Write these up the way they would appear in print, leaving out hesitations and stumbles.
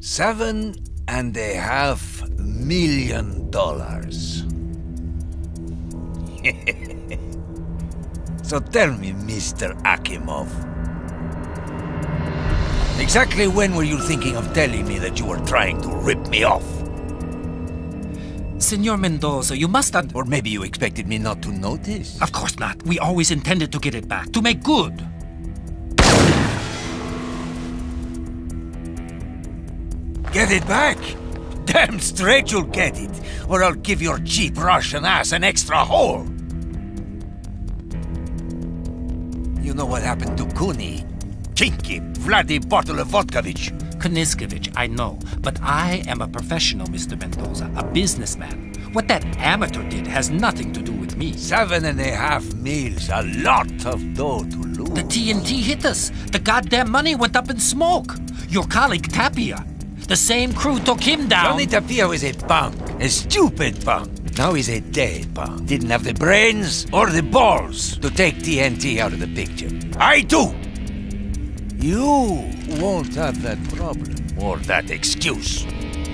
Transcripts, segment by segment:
$7.5 million. So tell me, Mr. Akimov, exactly when were you thinking of telling me that you were trying to rip me off? Senor Mendoza, you must not... Or maybe you expected me not to notice? Of course not. We always intended to get it back, to make good. Get it back? Damn straight you'll get it, or I'll give your cheap Russian ass an extra hole. You know what happened to Kuni? Kinky, bloody bottle of Vodkovich. Kuniskovich, I know, but I am a professional, Mr. Mendoza, a businessman. What that amateur did has nothing to do with me. 7.5 meals, a lot of dough to lose. The TNT hit us. The goddamn money went up in smoke. Your colleague, Tapia. The same crew took him down. Johnny Tapia was a punk, a stupid punk. Now he's a dead punk. Didn't have the brains or the balls to take TNT out of the picture. I do! You won't have that problem or that excuse.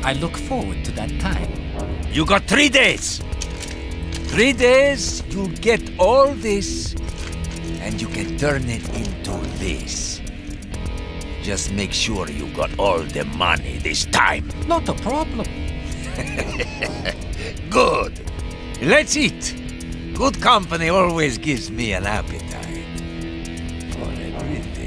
I look forward to that time. You got 3 days. 3 days, you'll get all this, and you can turn it into this. Just make sure you got all the money this time. Not a problem. Good. Let's eat. Good company always gives me an appetite for everything.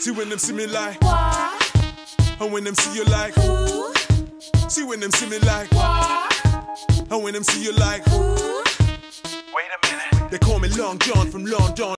See when them see me like, what? And when them see you like, who? See when them see me like, what? And when them see you like, who? Wait a minute. They call me Long John from London.